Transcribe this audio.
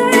Say